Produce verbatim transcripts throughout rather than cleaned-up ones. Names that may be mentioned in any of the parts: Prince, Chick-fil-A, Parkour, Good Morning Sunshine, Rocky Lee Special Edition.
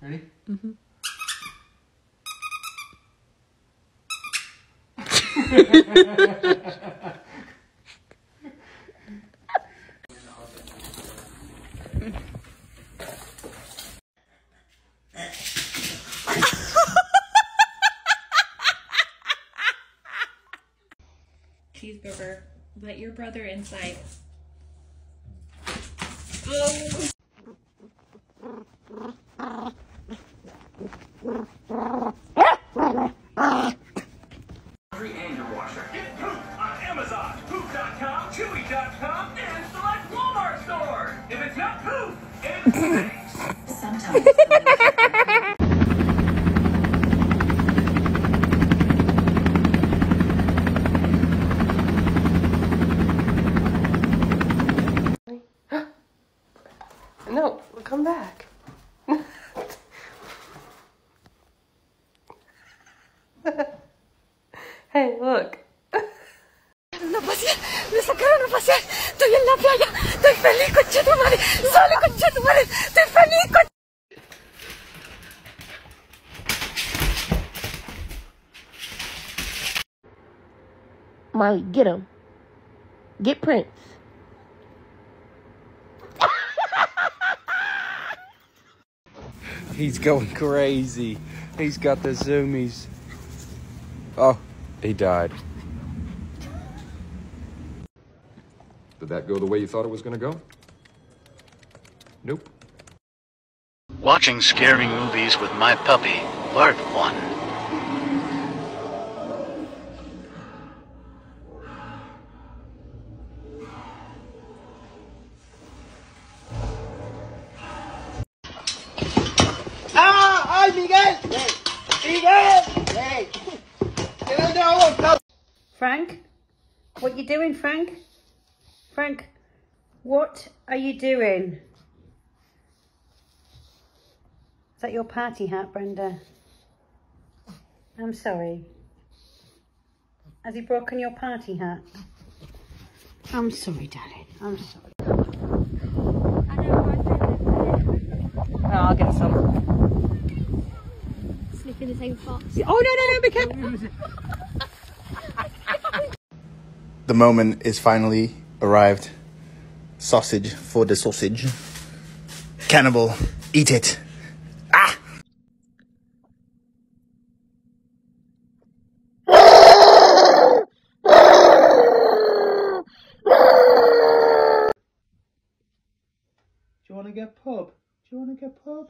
Ready? Mm-hmm. Cheeseburger, let your brother inside. Oh. No, come back. Hey, look. No pasé, me sacaron a pasear. Estoy en la playa. Estoy feliz, conchetumare. Solo conchetumare. Estoy feliz, conchetumare. Molly, get him. Get Prince. He's going crazy. He's got the zoomies. Oh, he died. Did that go the way you thought it was going to go? Nope. Watching Scary Movies with My Puppy, Part one. Frank, what you doing, Frank? Frank, what are you doing? Is that your party hat, Brenda? I'm sorry. Has he broken your party hat? I'm sorry, darling. I'm sorry. No, I'll get some. Sniffing the same fox. Oh, no, no, no, be careful. The moment is finally arrived. Sausage for the sausage. Cannibal, eat it. Ah! Do you want to get pub? Do you want to get pub?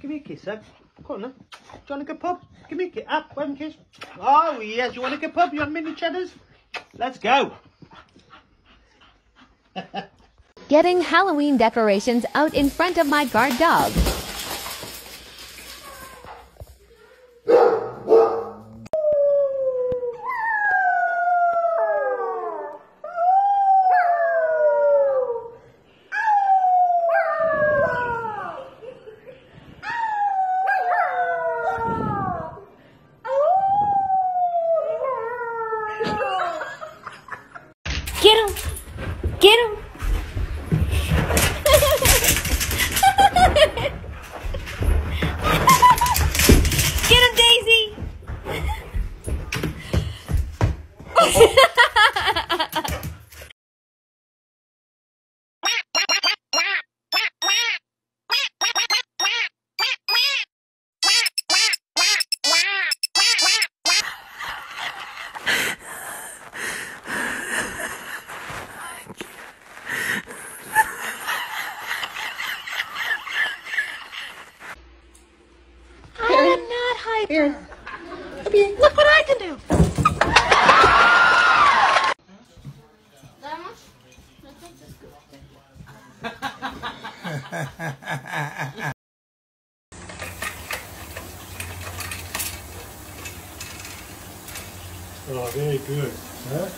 Give me a kiss, Ab. Come on, then. Do you want to get pub? Give me a kiss, Ab. One kiss. Oh, yes. Do you want to get pub? You want mini cheddars? Let's go! Getting Halloween decorations out in front of my guard dog. Get him! Get him! Get him, Daisy! Here. Come here. Look what I can do. Oh, very good. Huh?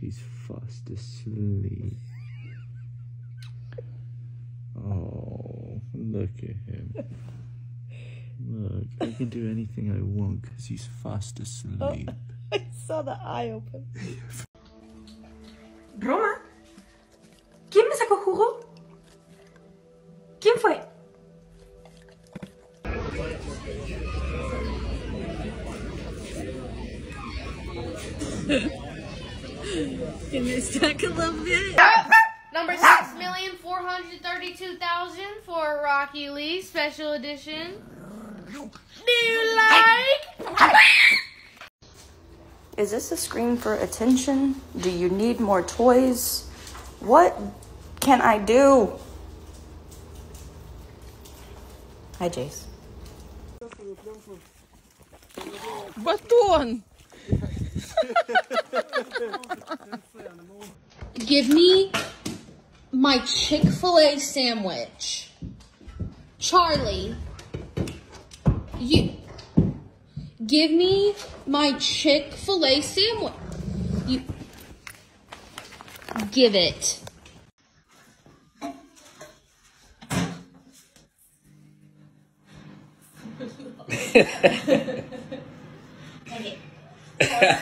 He's fast asleep. Oh, look at him. Look, I can do anything I want because he's fast asleep. Oh, I saw the eye open. Roma, ¿quién me sacó jugo? ¿Quién fue? Can you stack a little bit? Number six million four hundred thirty-two thousand for Rocky Lee Special Edition. Do you like? Is this a scream for attention? Do you need more toys? What can I do? Hi, Jace. Baton! Give me my Chick-fil-A sandwich. Charlie, you give me my Chick-fil-A sandwich. You give it. Okay.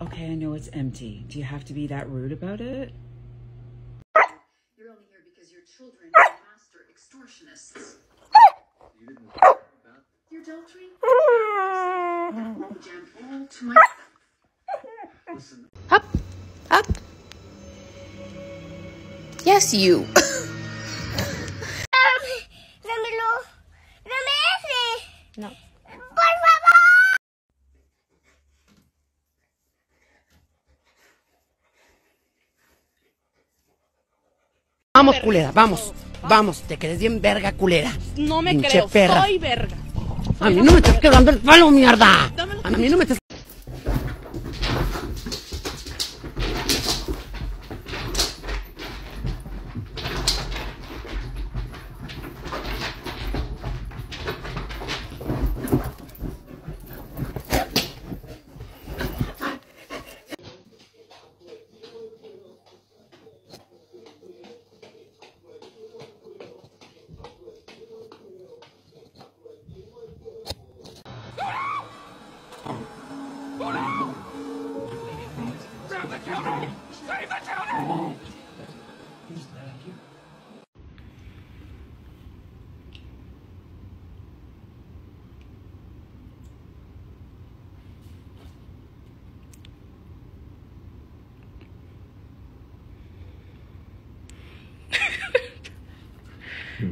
Okay, I know it's empty. Do you have to be that rude about it? You're only here because your children are master extortionists. You didn't care about your adultery? Jam all to myself. Listen. Up, up. Yes, you. No. Vamos, culera, vamos, vamos, te crees bien verga, culera. No me creo, soy verga. A mí no me estás quebrando el palo, mierda. A mí no me estás...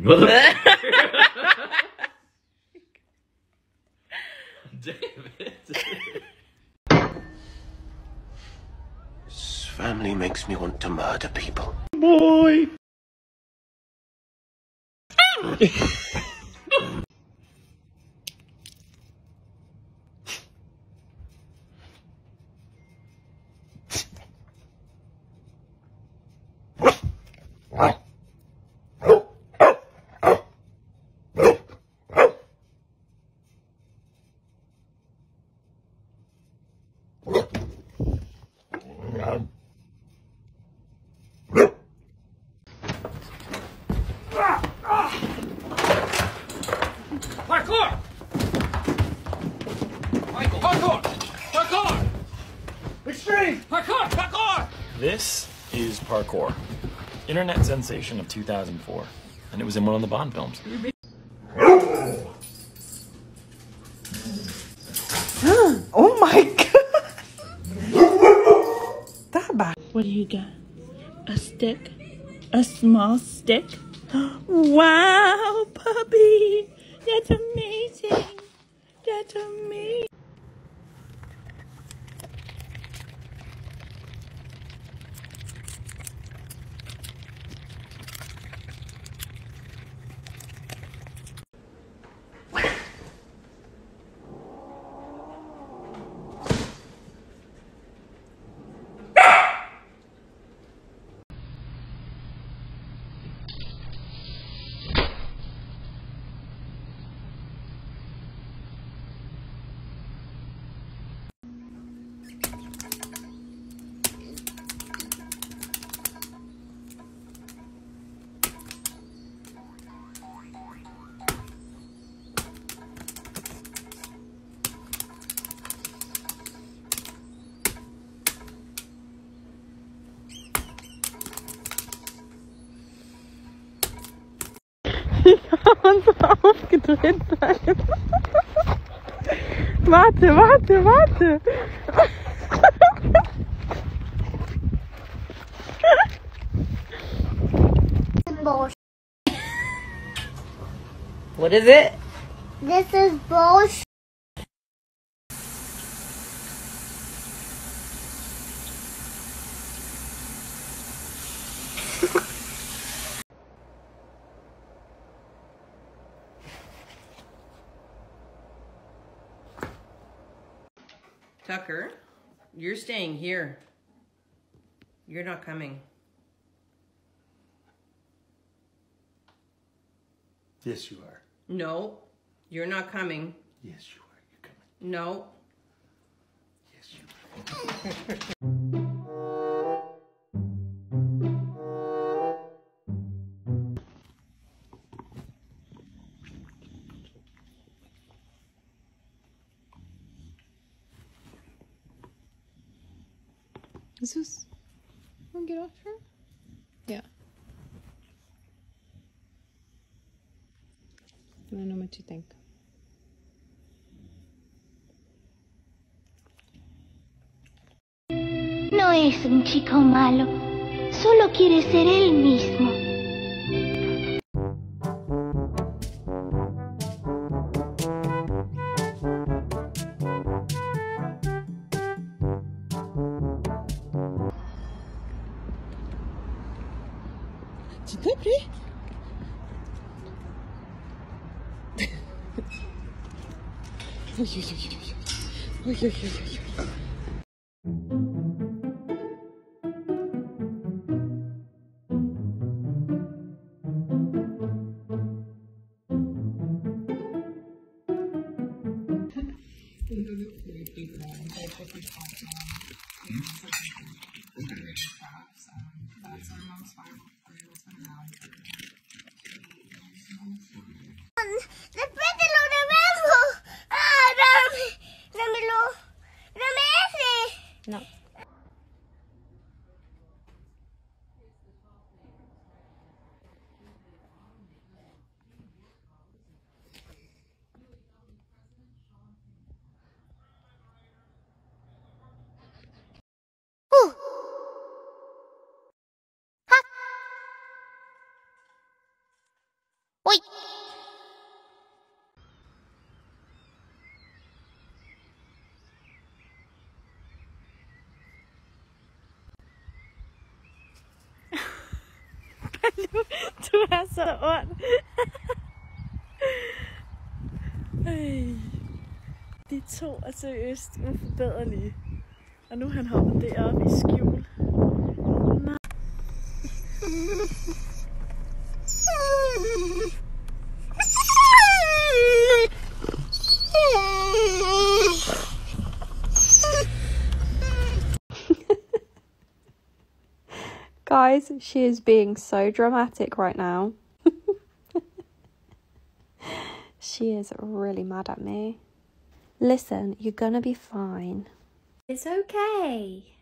What the David. This family makes me want to murder people. Boy. Parkour! Michael, parkour! Parkour! Extreme! Parkour! Parkour! This is parkour. Internet sensation of two thousand four. And it was in one of the Bond films. Oh my god! That bad. What do you got? A stick? A small stick? Wow, puppy! That's amazing. That's amazing. Ich kann so aufgedreht sein. Warte, warte, warte. What is it? This is bullshit. Tucker, you're staying here. You're not coming. Yes, you are. No, you're not coming. Yes, you are. You're coming. No. Yes, you are. Is this? Want to get off her? Yeah. I don't know what you think. No es un chico malo. Solo quiere ser él mismo. Tu t'es pris? Oui, oui, oui, oui, oui, oui, oui, oui. No. Ooh. Ha. Wait. Du hast so Ohren. De to er seriøst uforbederlige. Og nu han hopper deroppe i skjul. Nej. Guys, she is being so dramatic right now. She is really mad at me. Listen, you're gonna be fine. It's okay.